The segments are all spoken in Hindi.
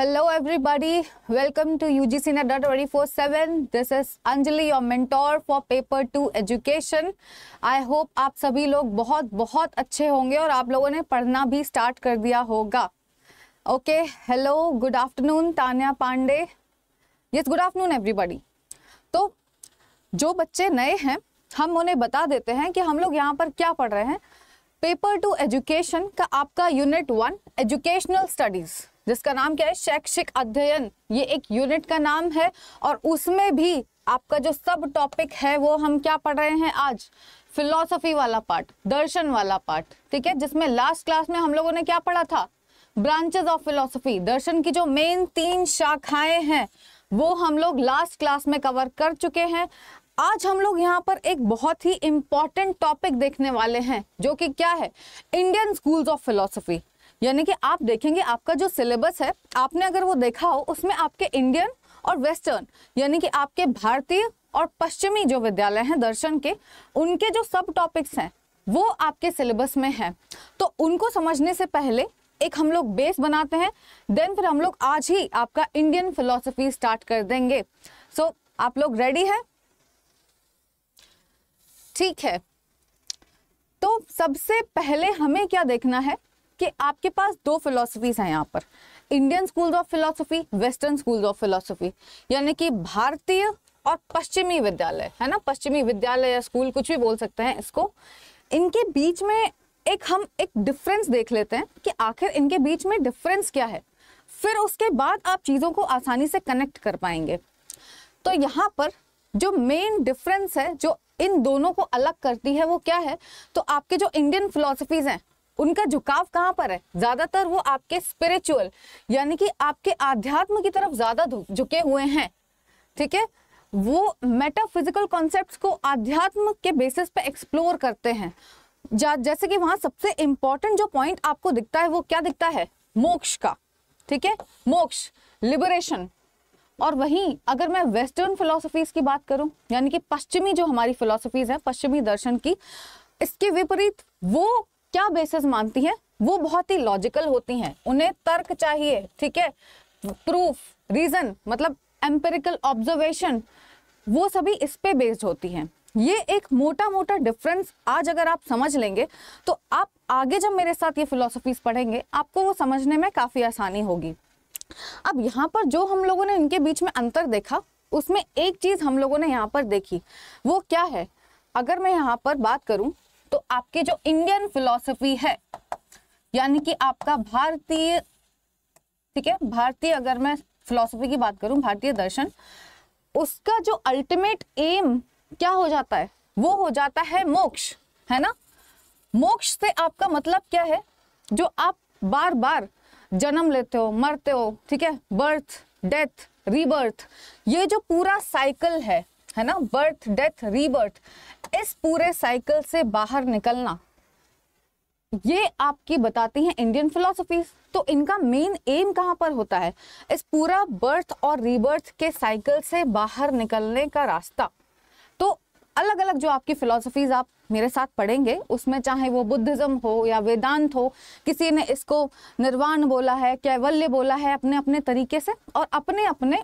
Hello everybody, welcome to UGC NET 24/7. This is Anjali, your mentor for Paper 2 Education. I hope आप सभी लोग बहुत बहुत अच्छे होंगे और आप लोगों ने पढ़ना भी स्टार्ट कर दिया होगा. Okay, hello, good afternoon, Tanya Pandey. Yes, good afternoon everybody. तो जो बच्चे नए हैं हम उन्हें बता देते हैं कि हम लोग यहाँ पर क्या पढ़ रहे हैं. पेपर 2 एजुकेशन का आपका यूनिट 1 एजुकेशनल स्टडीज, जिसका नाम क्या है, शैक्षिक अध्ययन. ये एक यूनिट का नाम है और उसमें भी आपका जो सब टॉपिक है वो हम क्या पढ़ रहे हैं आज, फिलॉसफी वाला पार्ट, दर्शन वाला पार्ट. ठीक है, जिसमें लास्ट क्लास में हम लोगों ने क्या पढ़ा था, ब्रांचेस ऑफ फिलॉसफी. दर्शन की जो मेन 3 शाखाएं हैं वो हम लोग लास्ट क्लास में कवर कर चुके हैं. आज हम लोग यहाँ पर एक बहुत ही इम्पॉर्टेंट टॉपिक देखने वाले हैं, जो कि क्या है, इंडियन स्कूल्स ऑफ फिलॉसफी. यानी कि आप देखेंगे आपका जो सिलेबस है, आपने अगर वो देखा हो, उसमें आपके इंडियन और वेस्टर्न, यानी कि आपके भारतीय और पश्चिमी जो विद्यालय हैं दर्शन के, उनके जो सब टॉपिक्स हैं वो आपके सिलेबस में हैं. तो उनको समझने से पहले एक हम लोग बेस बनाते हैं, देन फिर हम लोग आज ही आपका इंडियन फिलॉसफी स्टार्ट कर देंगे. सो आप लोग रेडी हैं? ठीक है, तो सबसे पहले हमें क्या देखना है कि आपके पास 2 फिलॉसफीज हैं यहाँ पर, Indian schools of philosophy, western schools of philosophy. यानी कि भारतीय और पश्चिमी विद्यालय है ना, पश्चिमी विद्यालय या स्कूल कुछ भी बोल सकते हैं इसको. इनके बीच में हम एक डिफरेंस देख लेते हैं कि आखिर इनके बीच में डिफरेंस क्या है, फिर उसके बाद आप चीज़ों को आसानी से कनेक्ट कर पाएंगे. तो यहाँ पर जो मेन डिफरेंस है जो इन दोनों को अलग करती है वो क्या है, तो आपके जो इंडियन फिलॉसफीज हैं उनका झुकाव कहाँ पर है, ज्यादातर वो आपके स्पिरिचुअल यानी कि आपके आध्यात्म की तरफ ज्यादा झुके हुए हैं. ठीक है, वो मेटाफिजिकल कॉन्सेप्ट्स को आध्यात्म के बेसिस पे एक्सप्लोर करते हैं. जैसे कि वहाँ सबसे इम्पोर्टेंट जो पॉइंट आपको दिखता है वो क्या दिखता है, मोक्ष का. ठीक है, मोक्ष, लिबरेशन. और वहीं अगर मैं वेस्टर्न फिलॉसफीज की बात करूं, यानी कि पश्चिमी जो हमारी फिलॉसफीज हैं, पश्चिमी दर्शन की, इसके विपरीत वो क्या बेसिस मानती हैं, वो बहुत ही लॉजिकल होती हैं, उन्हें तर्क चाहिए. ठीक है, प्रूफ, रीजन, मतलब एम्पिरिकल ऑब्जर्वेशन, वो सभी इस पे बेस्ड होती हैं. ये एक मोटा मोटा डिफरेंस आज अगर आप समझ लेंगे तो आप आगे जब मेरे साथ ये फिलॉसफीज पढ़ेंगे आपको वो समझने में काफ़ी आसानी होगी. अब यहाँ पर जो हम लोगों ने इनके बीच में अंतर देखा, उसमें एक चीज हम लोगों ने यहाँ पर देखी, वो क्या है, अगर मैं यहाँ पर बात करूं तो आपके जो इंडियन फिलॉसफी है, यानी कि आपका भारतीय, ठीक है, भारतीय अगर मैं फिलॉसफी की बात करूं, भारतीय दर्शन, उसका जो अल्टीमेट एम क्या हो जाता है, वो हो जाता है मोक्ष. है ना, मोक्ष से आपका मतलब क्या है, जो आप बार बार जन्म लेते हो, मरते हो. ठीक है, बर्थ, डेथ, रीबर्थ, ये जो पूरा साइकिल है ना, बर्थ, डेथ, रीबर्थ, इस पूरे साइकिल से बाहर निकलना, ये आपकी बताती हैं इंडियन फिलॉसफीज. तो इनका मेन एम कहाँ पर होता है, इस पूरा बर्थ और रीबर्थ के साइकिल से बाहर निकलने का रास्ता. तो अलग अलग जो आपकी फिलॉसफीज आप मेरे साथ पढ़ेंगे, उसमें चाहे वो बुद्धिज्म हो या वेदांत हो, किसी ने इसको निर्वाण बोला है, कैवल्य बोला है, अपने अपने तरीके से और अपने अपने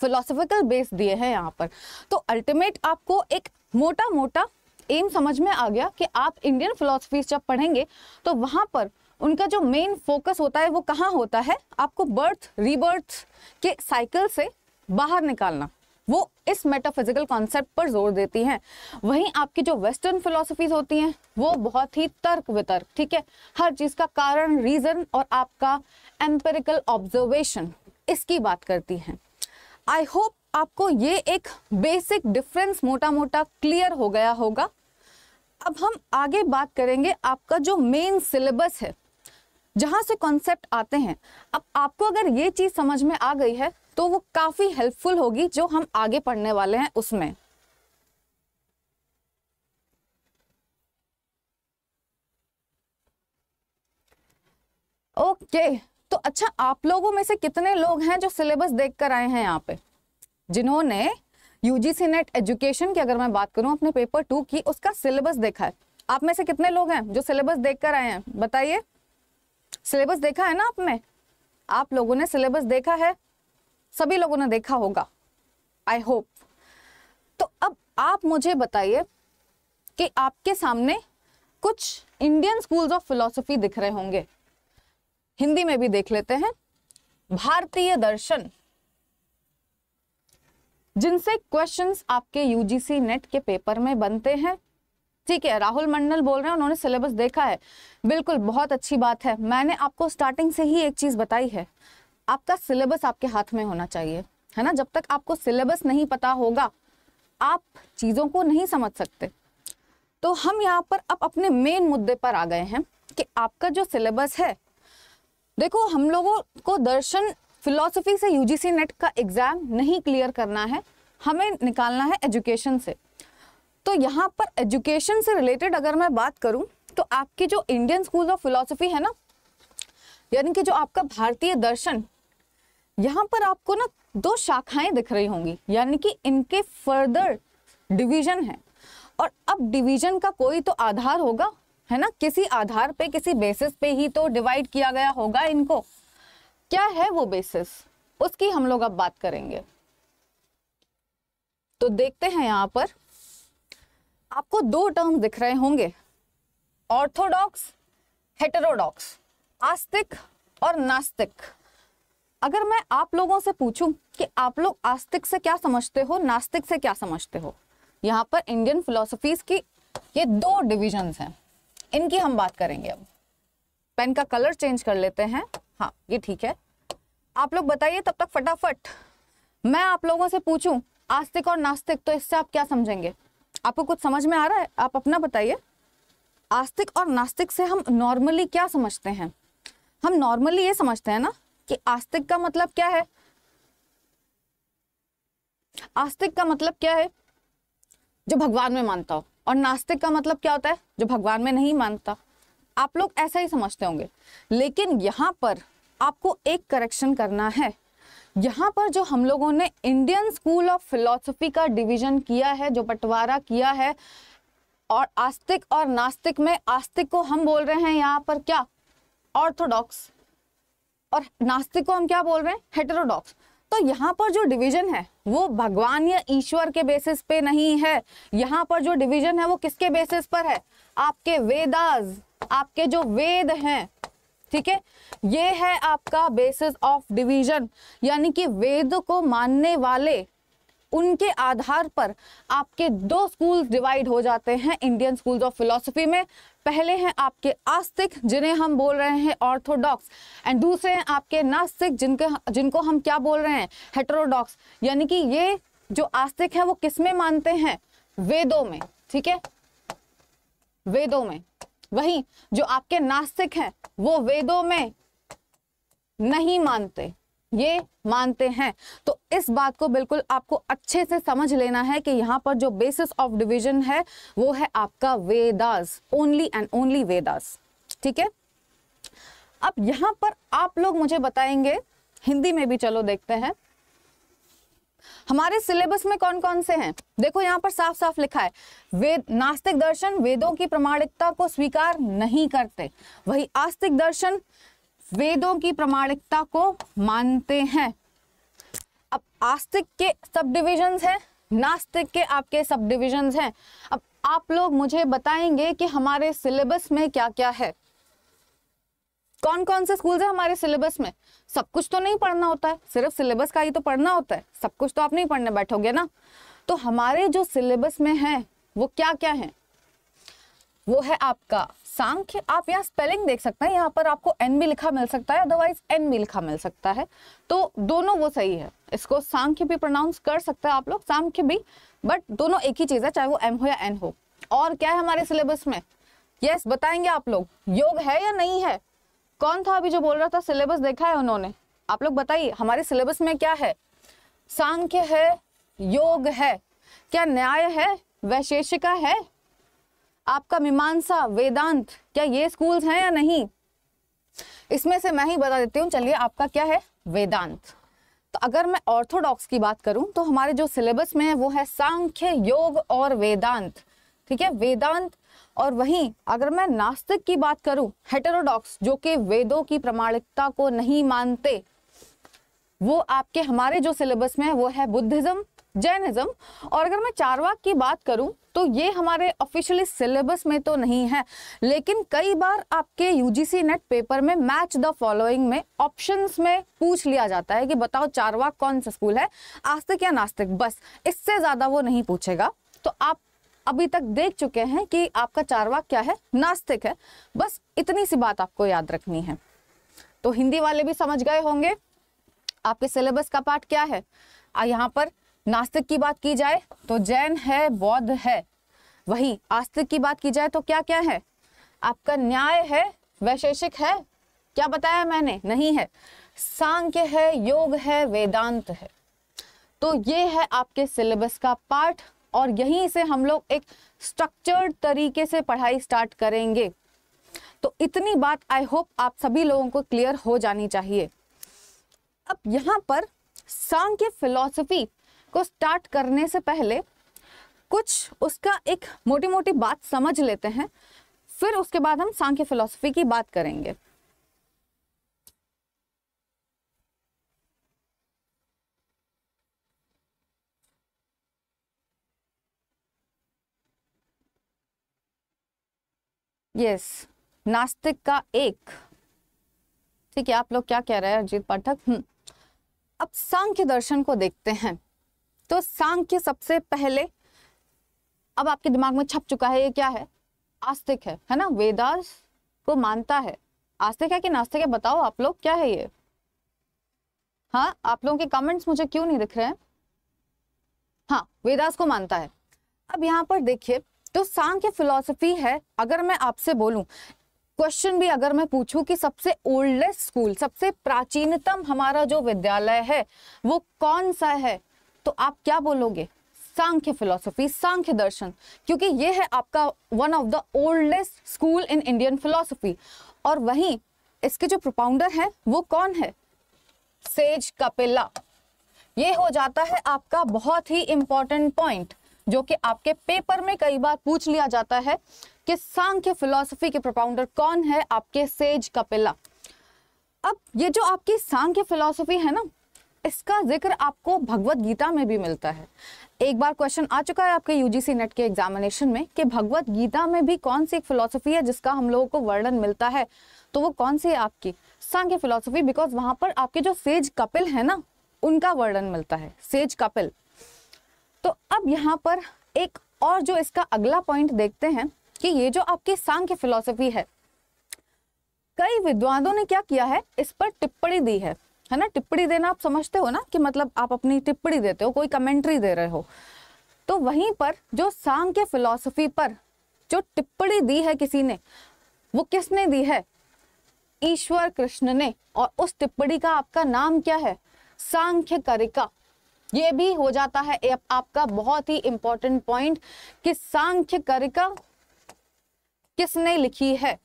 फिलॉसफिकल बेस दिए हैं यहाँ पर. तो अल्टीमेट आपको एक मोटा मोटा एम समझ में आ गया कि आप इंडियन फिलॉसफीज जब पढ़ेंगे तो वहाँ पर उनका जो मेन फोकस होता है वो कहाँ होता है, आपको बर्थ रीबर्थ के साइकिल से बाहर निकालना. वो इस मेटाफिजिकल कॉन्सेप्ट पर जोर देती हैं. वहीं आपकी जो वेस्टर्न फिलॉसफीज होती हैं वो बहुत ही तर्क वितर्क, ठीक है, हर चीज़ का कारण, रीज़न और आपका एम्पेरिकल ऑब्जर्वेशन, इसकी बात करती हैं. आई होप आपको ये एक बेसिक डिफरेंस मोटा मोटा क्लियर हो गया होगा. अब हम आगे बात करेंगे आपका जो मेन सिलेबस है, जहाँ से कॉन्सेप्ट आते हैं. अब आपको अगर ये चीज़ समझ में आ गई है तो वो काफी हेल्पफुल होगी जो हम आगे पढ़ने वाले हैं उसमें. ओके, तो अच्छा, आप लोगों में से कितने लोग हैं जो सिलेबस देखकर आए हैं यहाँ पे, जिन्होंने यूजीसी नेट एजुकेशन की अगर मैं बात करूं अपने पेपर 2 की, उसका सिलेबस देखा है? आप में से कितने लोग हैं जो सिलेबस देखकर आए हैं, बताइए. सिलेबस देखा है ना आपने? आप लोगों ने सिलेबस देखा है, सभी लोगों ने देखा होगा आई होप। तो अब आप मुझे बताइए कि आपके सामने कुछ इंडियन स्कूल्स ऑफ फिलोसफी दिख रहे होंगे। हिंदी में भी देख लेते हैं, भारतीय दर्शन, जिनसे क्वेश्चंस आपके यूजीसी नेट के पेपर में बनते हैं। ठीक है, राहुल मंडल बोल रहे हैं उन्होंने सिलेबस देखा है, बिल्कुल बहुत अच्छी बात है। मैंने आपको स्टार्टिंग से ही एक चीज बताई है, आपका सिलेबस आपके हाथ में होना चाहिए, है ना। जब तक आपको सिलेबस नहीं पता होगा आप चीजों को नहीं समझ सकते। तो हम यहाँ पर अब अपने मेन मुद्दे पर आ गए हैं कि आपका जो सिलेबस है, देखो हम लोगों को दर्शन फिलॉसफी से यूजीसी नेट का एग्जाम नहीं क्लियर करना है, हमें निकालना है एजुकेशन से। तो यहाँ पर एजुकेशन से रिलेटेड अगर मैं बात करूँ तो आपकी जो इंडियन स्कूल ऑफ फिलॉसफी है ना, यानी कि जो आपका भारतीय दर्शन, यहाँ पर आपको ना दो शाखाएं दिख रही होंगी, यानी कि इनके फर्दर डिवीजन है। और अब डिवीजन का कोई तो आधार होगा, है ना, किसी आधार पे किसी बेसिस पे ही तो डिवाइड किया गया होगा इनको। क्या है वो बेसिस, उसकी हम लोग अब बात करेंगे। तो देखते हैं, यहाँ पर आपको दो टर्म दिख रहे होंगे, ऑर्थोडॉक्स हेटेरोडॉक्स, आस्तिक और नास्तिक। अगर मैं आप लोगों से पूछूं कि आप लोग आस्तिक से क्या समझते हो, नास्तिक से क्या समझते हो, यहाँ पर इंडियन फिलोसफीज की ये दो डिविजन्स हैं, इनकी हम बात करेंगे। अब पेन का कलर चेंज कर लेते हैं, हाँ ये ठीक है। आप लोग बताइए तब तक फटाफट, मैं आप लोगों से पूछूं आस्तिक और नास्तिक तो इससे आप क्या समझेंगे, आपको कुछ समझ में आ रहा है? आप अपना बताइए, आस्तिक और नास्तिक से हम नॉर्मली क्या समझते हैं? हम नॉर्मली ये समझते हैं ना कि आस्तिक का मतलब क्या है, आस्तिक का मतलब क्या है, जो भगवान में मानता हो, और नास्तिक का मतलब क्या होता है, जो भगवान में नहीं मानता। आप लोग ऐसा ही समझते होंगे। लेकिन यहाँ पर आपको एक करेक्शन करना है, यहाँ पर जो हम लोगों ने इंडियन स्कूल ऑफ फिलॉसफी का डिवीजन किया है, जो बंटवारा किया है, और आस्तिक और नास्तिक में आस्तिक को हम बोल रहे हैं यहाँ पर क्या, ऑर्थोडॉक्स, और नास्तिक को हम क्या बोल रहे हैं, हेटेरोडॉक्स। तो यहाँ पर जो डिवीजन है वो भगवान या ईश्वर के बेसिस पे नहीं है, यहाँ पर जो डिवीजन है वो किसके बेसिस पर है, आपके वेदास, आपके जो वेद हैं, ठीक है, ये है आपका बेसिस ऑफ डिवीजन। यानी कि वेद को मानने वाले, उनके आधार पर आपके दो स्कूल्स डिवाइड हो जाते हैं इंडियन स्कूल्स ऑफ फिलॉसफी में। पहले हैं आपके आस्तिक, जिन्हें हम बोल रहे हैं ऑर्थोडॉक्स, एंड दूसरे हैं आपके नास्तिक, जिनको हम क्या बोल रहे हैं, हेटेरोडॉक्स। यानी कि ये जो आस्तिक है वो किसमें मानते हैं, वेदों में, ठीक है, वेदों में। वहीं जो आपके नास्तिक हैं वो वेदों में नहीं मानते, ये मानते हैं। तो इस बात को बिल्कुल आपको अच्छे से समझ लेना है कि यहाँ पर जो बेसिस ऑफ डिवीजन है वो है आपका Vedas, only and only Vedas, ठीक है। अब यहाँ पर आप लोग मुझे बताएंगे, हिंदी में भी चलो देखते हैं हमारे सिलेबस में कौन कौन से हैं। देखो यहाँ पर साफ साफ लिखा है, वेद, नास्तिक दर्शन वेदों की प्रामाणिकता को स्वीकार नहीं करते, वही आस्तिक दर्शन वेदों की प्रामाणिकता को मानते हैं। अब आस्तिक के सब डिविजन्स हैं, नास्तिक के आपके सब डिविजन्स हैं। अब आप लोग मुझे बताएंगे कि हमारे सिलेबस में क्या क्या है, कौन कौन से स्कूल्स हैं हमारे सिलेबस में। सब कुछ तो नहीं पढ़ना होता है, सिर्फ सिलेबस का ही तो पढ़ना होता है, सब कुछ तो आप नहीं पढ़ने बैठोगे ना। तो हमारे जो सिलेबस में है वो क्या क्या है, वो है आपका सांख्य। आप यहाँ स्पेलिंग देख सकते हैं, यहाँ पर आपको एन भी लिखा मिल सकता है, अदरवाइज एन भी लिखा मिल सकता है, तो दोनों वो सही है। इसको सांख्य भी प्रोनाउंस कर सकते हैं आप लोग, सांख्य भी, बट दोनों एक ही चीज़ है, चाहे वो एम हो या एन हो। और क्या है हमारे सिलेबस में, यस बताएंगे आप लोग। योग है या नहीं है, कौन था अभी जो बोल रहा था सिलेबस देखा है उन्होंने, आप लोग बताइए हमारे सिलेबस में क्या है। सांख्य है, योग है, क्या न्याय है, वैशेषिका है, आपका मीमांसा, वेदांत, क्या ये स्कूल्स हैं या नहीं? इसमें से मैं ही बता देती हूँ, चलिए आपका क्या है, वेदांत। तो अगर मैं ऑर्थोडॉक्स की बात करूँ तो हमारे जो सिलेबस में है वो है सांख्य, योग और वेदांत, ठीक है। वेदांत और वहीं अगर मैं नास्तिक की बात करूं, हेटेरोडॉक्स जो कि वेदों की प्रामाणिकता को नहीं मानते, वो आपके हमारे जो सिलेबस में है वो है बुद्धिज्म, जैनिज्म। और अगर मैं चार्वाक की बात करूं तो ये हमारे ऑफिशियली सिलेबस में तो नहीं है, लेकिन कई बार आपके यूजीसी नेट पेपर में मैच द फॉलोइंग में ऑप्शंस में पूछ लिया जाता है कि बताओ चार्वाक कौन सा स्कूल है, आस्तिक या नास्तिक। बस इससे ज्यादा वो नहीं पूछेगा। तो आप अभी तक देख चुके हैं कि आपका चार्वाक क्या है, नास्तिक है। बस इतनी सी बात आपको याद रखनी है। तो हिंदी वाले भी समझ गए होंगे आपके सिलेबस का पार्ट क्या है। यहाँ पर नास्तिक की बात की जाए तो जैन है, बौद्ध है। वहीं आस्तिक की बात की जाए तो क्या क्या है, आपका न्याय है, वैशेषिक है, क्या बताया मैंने, नहीं है, सांख्य है, योग है, वेदांत है। तो ये है आपके सिलेबस का पार्ट और यहीं से हम लोग एक स्ट्रक्चर्ड तरीके से पढ़ाई स्टार्ट करेंगे। तो इतनी बात आई होप आप सभी लोगों को क्लियर हो जानी चाहिए। अब यहाँ पर सांख्य फिलॉसफी को स्टार्ट करने से पहले कुछ उसका एक मोटी मोटी बात समझ लेते हैं, फिर उसके बाद हम सांख्य फिलॉसफी की बात करेंगे। यस, नास्तिक का एक, ठीक है, आप लोग क्या कह रहे हैं अजीत पाठक। अब सांख्य दर्शन को देखते हैं तो सांख्य सबसे पहले अब आपके दिमाग में छप चुका है, ये क्या है, आस्तिक है ना, वेदास को मानता है। आस्तिक है कि नास्तिक है, बताओ आप लोग क्या है ये। हाँ, आप लोगों के कमेंट्स मुझे क्यों नहीं दिख रहे हैं। हाँ, वेदास को मानता है। अब यहाँ पर देखिए तो सांख्य फिलॉसफी है। अगर मैं आपसे बोलूं, क्वेश्चन भी अगर मैं पूछूं कि सबसे ओल्डेस्ट स्कूल, सबसे प्राचीनतम हमारा जो विद्यालय है वो कौन सा है, तो आप क्या बोलोगे, सांख्य फिलॉसफी, सांख्य दर्शन, क्योंकि ये है आपका one of the oldest school in Indian philosophy. और वहीं इसके जो प्रोपाउंडर हैं वो कौन है, सेज कपिला। ये हो जाता है आपका बहुत ही इंपॉर्टेंट पॉइंट जो कि आपके पेपर में कई बार पूछ लिया जाता है कि सांख्य फिलॉसफी के प्रोपाउंडर कौन है, आपके सेज कपिला। अब ये जो आपकी सांख्य फिलॉसफी है ना, इसका जिक्र आपको भगवत गीता में भी मिलता है। एक बार क्वेश्चन आ चुका है आपके यूजीसी नेट के एग्जामिनेशन में कि भगवत गीता में भी कौन सी एक फिलॉसफी है जिसका हम लोगों को वर्णन मिलता है, तो वो कौन सी है आपकी, सांख्य फिलॉसफी, बिकॉज वहां पर आपके जो सेज कपिल है ना, उनका वर्णन मिलता है, सेज कपिल। तो अब यहाँ पर एक और जो इसका अगला पॉइंट देखते हैं कि ये जो आपकी सांख्य फिलॉसफी है, कई विद्वानों ने क्या किया है, इस पर टिप्पणी दी है ना। टिप्पणी देना आप समझते हो ना कि मतलब आप अपनी टिप्पणी देते हो, कोई कमेंट्री दे रहे हो। तो वहीं पर जो सांख्य फिलॉसफी पर जो टिप्पणी दी है किसी ने, वो किसने दी है, ईश्वर कृष्ण ने। और उस टिप्पणी का आपका नाम क्या है, सांख्य कारिका। ये भी हो जाता है आपका बहुत ही इंपॉर्टेंट पॉइंट कि सांख्य कारिका किसने लिखी है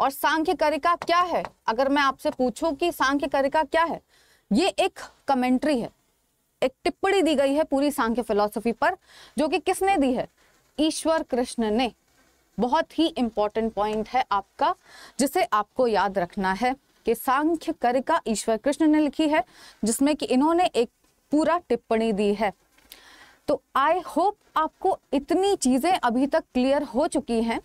और सांख्य कारिका क्या है। अगर मैं आपसे पूछूं कि सांख्य कारिका क्या है, ये एक कमेंट्री है, एक टिप्पणी दी गई है पूरी सांख्य फिलॉसफी पर, जो कि किसने दी है, ईश्वर कृष्ण ने। बहुत ही इंपॉर्टेंट पॉइंट है आपका, जिसे आपको याद रखना है कि सांख्य कारिका ईश्वर कृष्ण ने लिखी है, जिसमें कि इन्होंने एक पूरा टिप्पणी दी है। तो आई होप आपको इतनी चीजें अभी तक क्लियर हो चुकी हैं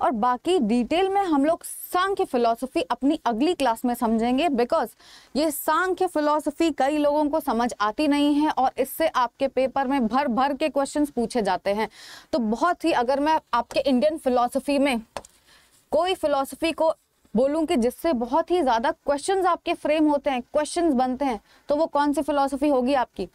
और बाकी डिटेल में हम लोग सांख्य फिलॉसफी अपनी अगली क्लास में समझेंगे, बिकॉज ये सांख्य फिलॉसफी कई लोगों को समझ आती नहीं है और इससे आपके पेपर में भर भर के क्वेश्चंस पूछे जाते हैं। तो बहुत ही, अगर मैं आपके इंडियन फिलॉसफी में कोई फिलॉसफी को बोलूं कि जिससे बहुत ही ज्यादा क्वेश्चंस आपके फ्रेम होते हैं, क्वेश्चंस बनते हैं, तो वो कौन सी फिलॉसफी होगी आपकी,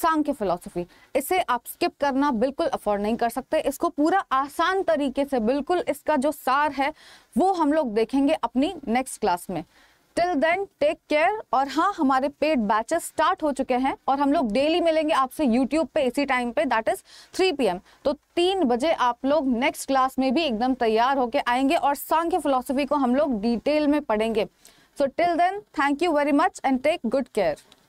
सांख्य फिलॉसफी। इसे आप स्किप करना बिल्कुल अफोर्ड नहीं कर सकते। इसको पूरा आसान तरीके से, बिल्कुल इसका जो सार है वो हम लोग देखेंगे अपनी नेक्स्ट क्लास में। Till then take care. और हाँ, हमारे पेड बैचेस स्टार्ट हो चुके हैं और हम लोग डेली मिलेंगे आपसे यूट्यूब पे इसी टाइम पे, दैट इज 3 PM। तो 3 बजे आप लोग नेक्स्ट क्लास में भी एकदम तैयार होके आएंगे और सांख्य फिलॉसफी को हम लोग डिटेल में पढ़ेंगे। So till then, thank you very much and take good care.